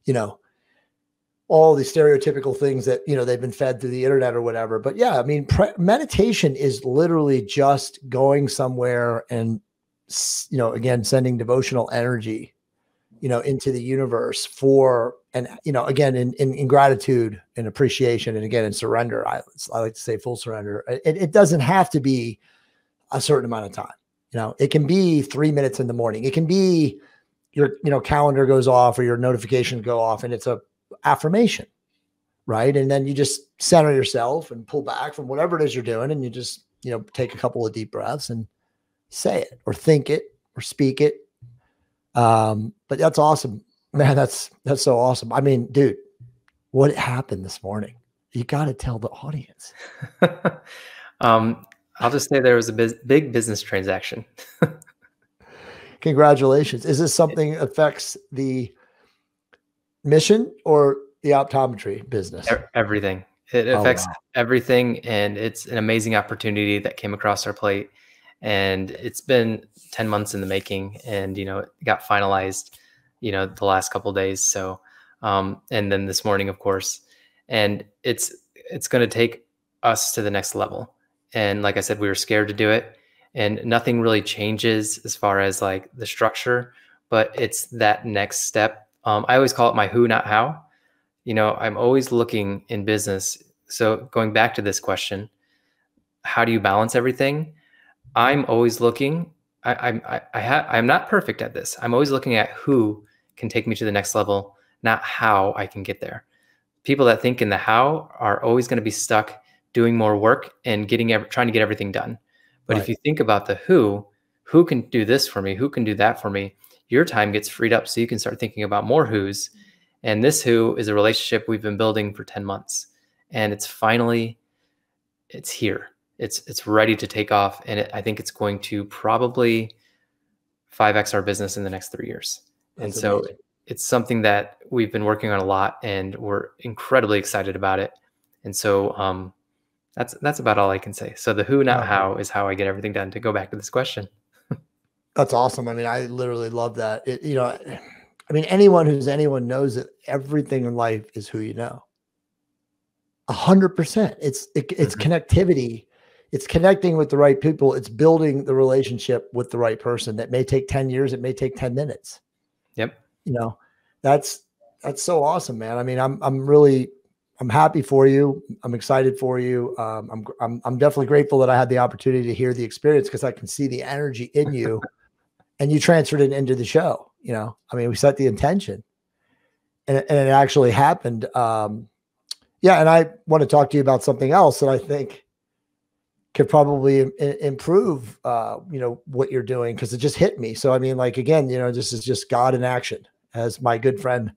you know, all the stereotypical things that, you know, they've been fed through the internet or whatever. But yeah, I mean, meditation is literally just going somewhere and, you know, again, sending devotional energy, you know, into the universe for, and, you know, again, in, in, in gratitude and appreciation. And again, in surrender, I, I like to say full surrender. It, it doesn't have to be a certain amount of time. You know, it can be three minutes in the morning. It can be your, you know, calendar goes off or your notifications go off and it's a affirmation, right? And then you just center yourself and pull back from whatever it is you're doing. And you just, you know, take a couple of deep breaths and say it or think it or speak it. Um, but that's awesome, man. That's, that's so awesome. I mean, dude, what happened this morning? You got to tell the audience. um, I'll just say there was a big business transaction. Congratulations. Is this something affects the mission or the optometry business? Everything. It affects oh, wow. everything. And it's an amazing opportunity that came across our plate. And it's been ten months in the making, and, you know, it got finalized, you know, the last couple of days. So, um, and then this morning, of course, and it's, it's going to take us to the next level. And like I said, we were scared to do it. And nothing really changes as far as like the structure, but it's that next step. Um, I always call it my who, not how. You know, I'm always looking in business. So going back to this question, how do you balance everything? I'm always looking. I, I, I, I ha I'm not perfect at this. I'm always looking at who can take me to the next level, not how I can get there. People that think in the how are always going to be stuck doing more work and getting trying to get everything done. But right. if you think about the who, who can do this for me? Who can do that for me? Your time gets freed up so you can start thinking about more who's. And this who is a relationship we've been building for ten months. And it's finally, it's here. It's it's ready to take off. And it, I think it's going to probably five X our business in the next three years. That's and so amazing. It's something that we've been working on a lot, and we're incredibly excited about it. And so, um, That's, that's about all I can say. So the who, not how is how I get everything done, to go back to this question. That's awesome. I mean, I literally love that. It, you know, I mean, anyone who's anyone knows that everything in life is who you know. A hundred percent. It's, it, it's mm-hmm. connectivity. It's connecting with the right people. It's building the relationship with the right person. That may take ten years. It may take ten minutes. Yep. You know, that's, that's so awesome, man. I mean, I'm, I'm really, I'm happy for you. I'm excited for you. Um, I'm, I'm, I'm definitely grateful that I had the opportunity to hear the experience, because I can see the energy in you and you transferred it into the show. You know, I mean, we set the intention and, and it actually happened. Um, yeah. And I want to talk to you about something else that I think could probably im improve, uh, you know, what you're doing, because it just hit me. So, I mean, like, again, you know, this is just God in action, as my good friend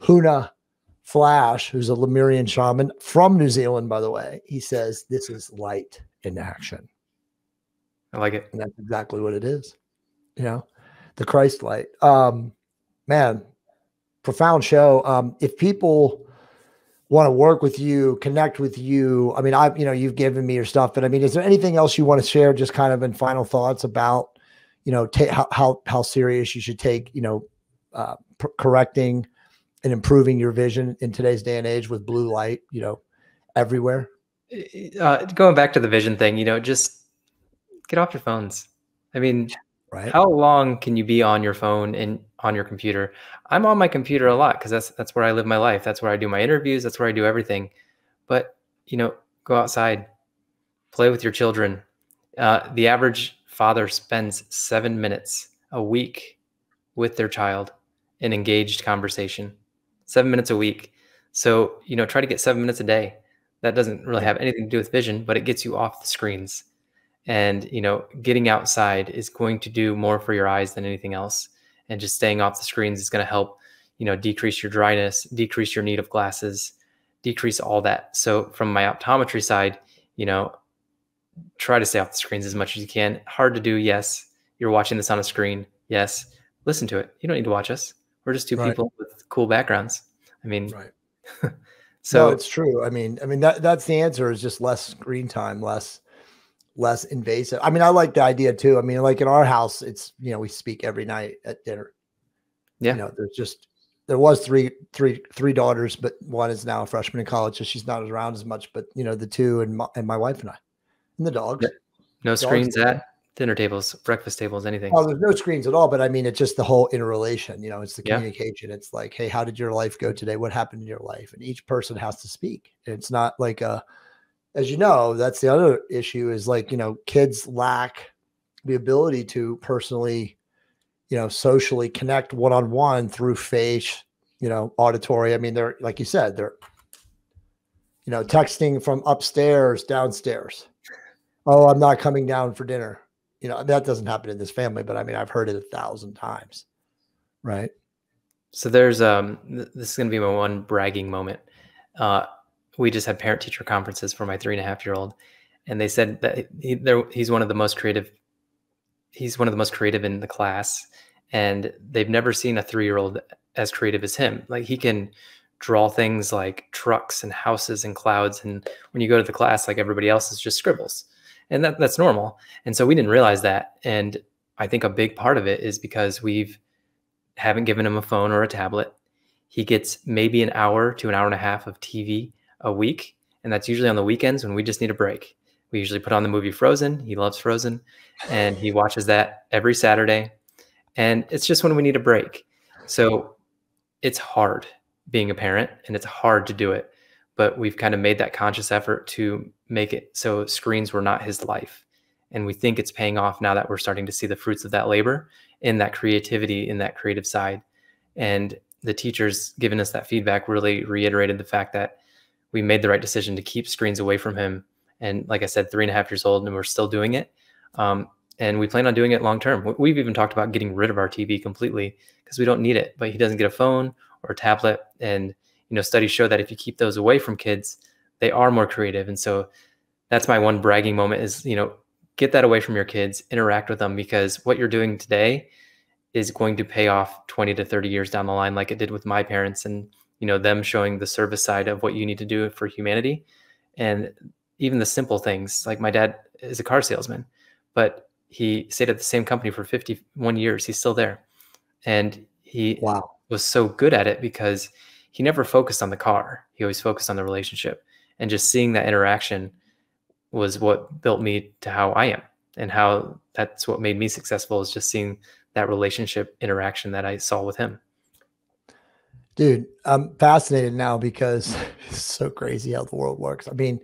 Huna Flash, who's a Lemurian shaman from New Zealand, by the way, he says, this is light in action. I like it. And that's exactly what it is. You know, the Christ light. Um, man, profound show. Um, if people want to work with you, connect with you, I mean, I, you know, you've given me your stuff, but I mean, is there anything else you want to share, just kind of in final thoughts about, you know, how, how, how serious you should take, you know, uh, correcting and improving your vision in today's day and age with blue light, you know, everywhere? Uh, going back to the vision thing, you know, just get off your phones. I mean, right? How long can you be on your phone and on your computer? I'm on my computer a lot, because that's, that's where I live my life. That's where I do my interviews. That's where I do everything. But, you know, go outside, play with your children. Uh, the average father spends seven minutes a week with their child in engaged conversation. Seven minutes a week. So, you know, try to get seven minutes a day. That doesn't really have anything to do with vision, but it gets you off the screens. And, you know, getting outside is going to do more for your eyes than anything else. And just staying off the screens is going to help, you know, decrease your dryness, decrease your need of glasses, decrease all that. So from my optometry side, you know, try to stay off the screens as much as you can. Hard to do. Yes. You're watching this on a screen. Yes. Listen to it. You don't need to watch us. We're just two right. people with cool backgrounds. I mean, right. So no, it's true. I mean, I mean, that that's the answer, is just less screen time, less, less invasive. I mean, I like the idea too. I mean, like in our house, it's, you know, we speak every night at dinner. Yeah. You know, there's just, there was three, three, three daughters, but one is now a freshman in college, so she's not around as much, but you know, the two and my, and my wife and I, and the dogs. Yeah. No the screens dogs. at dinner tables, breakfast tables, anything. Oh, there's no screens at all, but I mean, it's just the whole interrelation, you know, it's the communication. Yeah. It's like, hey, how did your life go today? What happened in your life? And each person has to speak. It's not like a, as you know, that's the other issue, is like, you know, kids lack the ability to personally, you know, socially connect one-on-one through face, you know, auditory. I mean, they're, like you said, they're, you know, texting from upstairs, downstairs. Oh, I'm not coming down for dinner. You know, that doesn't happen in this family, but I mean, I've heard it a thousand times. Right. So there's, um, th this is going to be my one bragging moment. Uh, we just had parent teacher conferences for my three and a half year old. And they said that he, he's one of the most creative. He's one of the most creative in the class, and they've never seen a three-year-old as creative as him. Like, he can draw things like trucks and houses and clouds. And when you go to the class, like everybody else is just scribbles. And that, that's normal. And so we didn't realize that. And I think a big part of it is because we've haven't given him a phone or a tablet. He gets maybe an hour to an hour and a half of T V a week. And that's usually on the weekends when we just need a break. We usually put on the movie Frozen. He loves Frozen. And he watches that every Saturday. And it's just when we need a break. So it's hard being a parent, and it's hard to do it. But we've kind of made that conscious effort to make it so screens were not his life. And we think it's paying off now that we're starting to see the fruits of that labor in that creativity, in that creative side. And the teachers giving us that feedback really reiterated the fact that we made the right decision to keep screens away from him. And like I said, three and a half years old, and we're still doing it. Um, and we plan on doing it long-term. We've even talked about getting rid of our T V completely, because we don't need it, but he doesn't get a phone or a tablet. And, you know, studies show that if you keep those away from kids, they are more creative. And so that's my one bragging moment, is, you know, get that away from your kids, interact with them, because what you're doing today is going to pay off twenty to thirty years down the line, like it did with my parents, and, you know, them showing the service side of what you need to do for humanity. And even the simple things, like my dad is a car salesman, but he stayed at the same company for fifty-one years. He's still there. And he wow. was so good at it because he never focused on the car. He always focused on the relationship. And just seeing that interaction was what built me to how I am, and how that's what made me successful, is just seeing that relationship interaction that I saw with him. Dude, I'm fascinated now, because it's so crazy how the world works. I mean,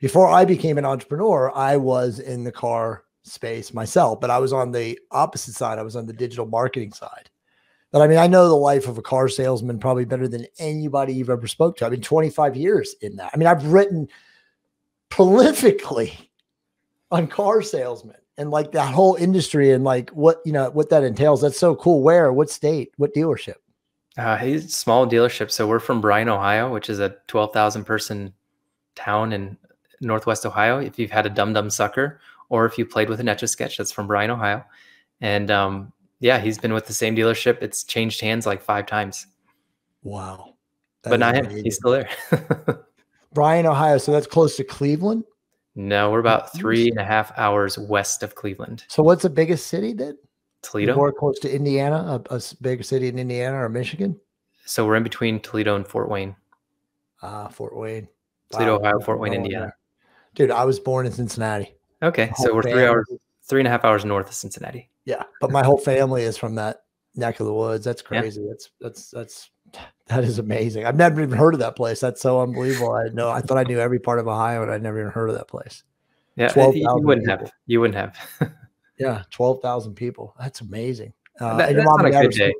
before I became an entrepreneur, I was in the car space myself, but I was on the opposite side. I was on the digital marketing side. But I mean, I know the life of a car salesman probably better than anybody you've ever spoke to. I mean, twenty-five years in that. I mean, I've written prolifically on car salesmen and like that whole industry and like what, you know, what that entails. That's so cool. Where, what state, what dealership? Uh, he's a small dealership. So we're from Bryan, Ohio, which is a twelve thousand person town in Northwest Ohio. If you've had a Dum Dum Sucker or if you played with an Etch-A-Sketch, that's from Bryan, Ohio. And, um, yeah, he's been with the same dealership. It's changed hands like five times. Wow. That but not him. He's still there. Bryan, Ohio. So that's close to Cleveland? No, we're about three and a half hours west of Cleveland. So what's the biggest city then? Toledo. More close to Indiana, a, a big city in Indiana or Michigan? So we're in between Toledo and Fort Wayne. Ah, uh, Fort Wayne. Toledo, wow. Ohio, Fort Wayne, Indiana. Dude, I was born in Cincinnati. Okay, so we're family. three hours, three and a half hours north of Cincinnati. Yeah, but my whole family is from that neck of the woods. That's crazy. Yeah. That's that's that's that is amazing. I've never even heard of that place. That's so unbelievable. I know. I thought I knew every part of Ohio, and I'd never even heard of that place. Yeah, twelve, you wouldn't people. have. You wouldn't have. Yeah, twelve thousand people. That's amazing. Uh, that, and your mom and dad, still,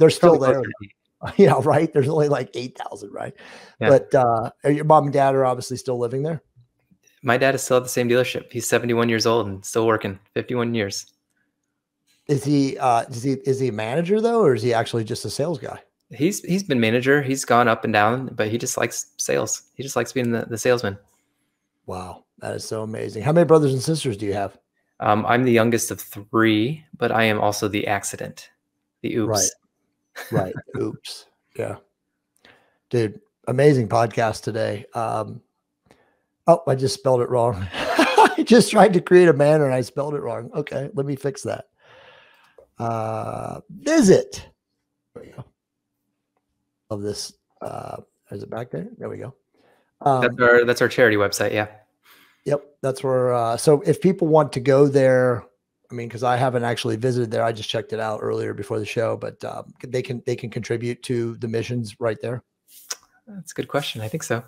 they're still there. Yeah, right. There's only like eight thousand, right? Yeah. But uh, your mom and dad are obviously still living there. My dad is still at the same dealership. He's seventy-one years old and still working. Fifty-one years. Is he? Uh, is he? Is he a manager though, or is he actually just a sales guy? He's he's been manager. He's gone up and down, but he just likes sales. He just likes being the, the salesman. Wow, that is so amazing. How many brothers and sisters do you have? Um, I'm the youngest of three, but I am also the accident. The oops. Right. Right. Oops. Yeah. Dude, amazing podcast today. Um, oh, I just spelled it wrong. I just tried to create a manner and I spelled it wrong. Okay, let me fix that. Uh, visit. There we go. Of this, uh, is it back there? There we go. Um, that's our that's our charity website. Yeah. Yep, that's where. Uh, so if people want to go there, I mean, because I haven't actually visited there, I just checked it out earlier before the show. But um, they can they can contribute to the missions right there. That's a good question. I think so.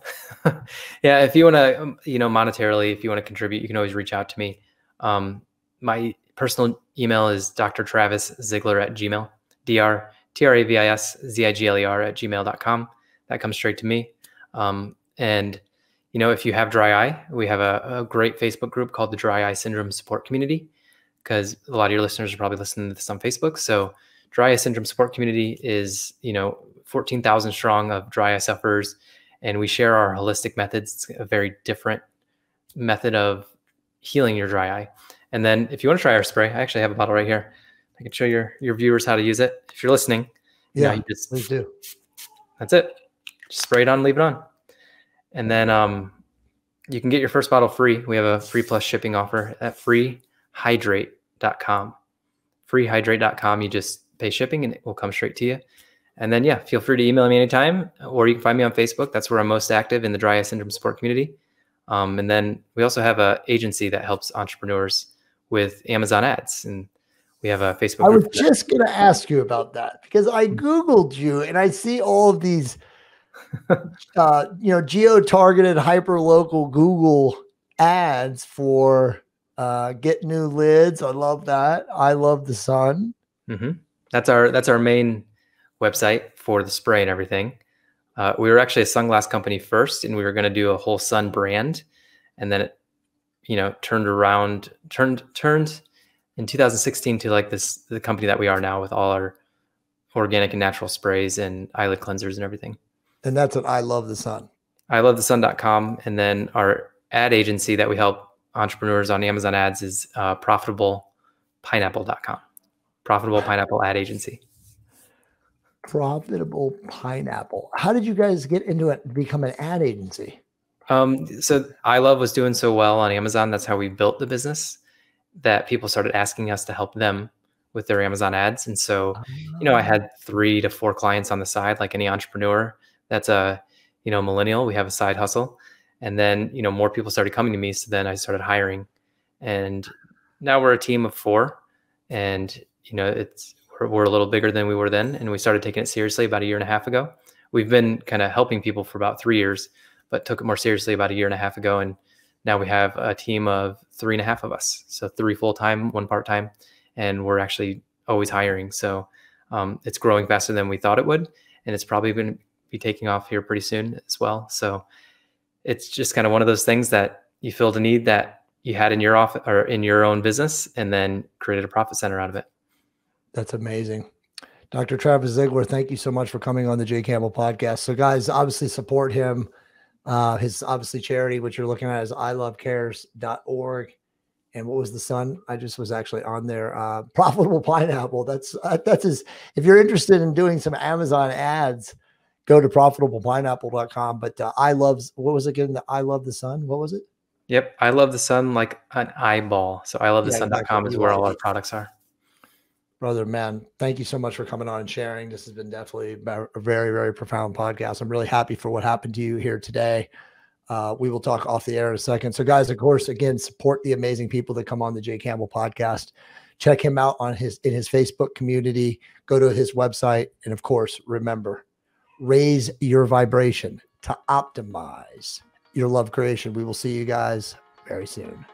Yeah, if you want to, um, you know, monetarily, if you want to contribute, you can always reach out to me. Um, my personal email is D R Travis Zigler at Gmail. Dr. T R A V I S Z I G L E R at gmail dot com. That comes straight to me. Um, and you know, if you have dry eye, we have a, a great Facebook group called the Dry Eye Syndrome Support Community, because a lot of your listeners are probably listening to this on Facebook. So Dry Eye Syndrome Support Community is, you know, fourteen thousand strong of dry eye sufferers. And we share our holistic methods. It's a very different method of healing your dry eye. And then if you want to try our spray, I actually have a bottle right here. I can show your, your viewers how to use it. If you're listening, yeah, you know, you just, please do. That's it. Just spray it on, leave it on. And then um, you can get your first bottle free. We have a free plus shipping offer at free hydrate dot com. free hydrate dot com. You just pay shipping and it will come straight to you. And then, yeah, feel free to email me anytime, or you can find me on Facebook. That's where I'm most active, in the Dry Eye Syndrome Support Community. Um, and then we also have an agency that helps entrepreneurs with Amazon ads. And we have a Facebook. I was just going to ask you about that, because I Googled you and I see all of these uh, you know, geo-targeted, hyper-local Google ads for uh, get new lids. I love that. I love the sun. Mm-hmm. That's our that's our main website for the spray and everything. Uh, we were actually a sunglass company first, and we were going to do a whole sun brand, and then it, you know, turned around, turned turned in two thousand sixteen to like this the company that we are now, with all our organic and natural sprays and eyelid cleansers and everything. And that's at I Love the Sun. I love the sun dot com. And then our ad agency that we help entrepreneurs on Amazon ads is uh, profitable pineapple dot com. Profitable Pineapple Ad Agency. Profitable Pineapple. How did you guys get into it, become an ad agency? Um, so I Love was doing so well on Amazon. That's how we built the business, that people started asking us to help them with their Amazon ads. And so, you know, I had three to four clients on the side, like any entrepreneur that's a, you know, millennial. We have a side hustle. And then, you know, more people started coming to me. So then I started hiring, and now we're a team of four, and, you know, it's, we're, we're a little bigger than we were then. And we started taking it seriously about a year and a half ago. We've been kind of helping people for about three years, but took it more seriously about a year and a half ago. And now we have a team of three and a half of us. So three full-time, one part-time, and we're actually always hiring. So um, it's growing faster than we thought it would. And it's probably been, be taking off here pretty soon as well. So it's just kind of one of those things that you feel the need that you had in your office or in your own business, and then created a profit center out of it. That's amazing. Doctor Travis Zigler, thank you so much for coming on the Jay Campbell podcast. So guys, obviously support him. Uh, his obviously charity, which you're looking at, is i love cares dot org. And what was the sun? I just was actually on there. Uh, Profitable Pineapple. That's, uh, that's his. If you're interested in doing some Amazon ads, go to profitable pineapple dot com. But uh, I love, what was it again? The I love the sun. What was it? Yep. I love the sun like an eyeball. So i love the sun dot com is where all our products are. Brother, man, thank you so much for coming on and sharing. This has been definitely a very, very profound podcast. I'm really happy for what happened to you here today. Uh, we will talk off the air in a second. So guys, of course, again, support the amazing people that come on the Jay Campbell podcast. Check him out on his in his Facebook community. Go to his website. And of course, remember, raise your vibration to optimize your love creation. We will see you guys very soon.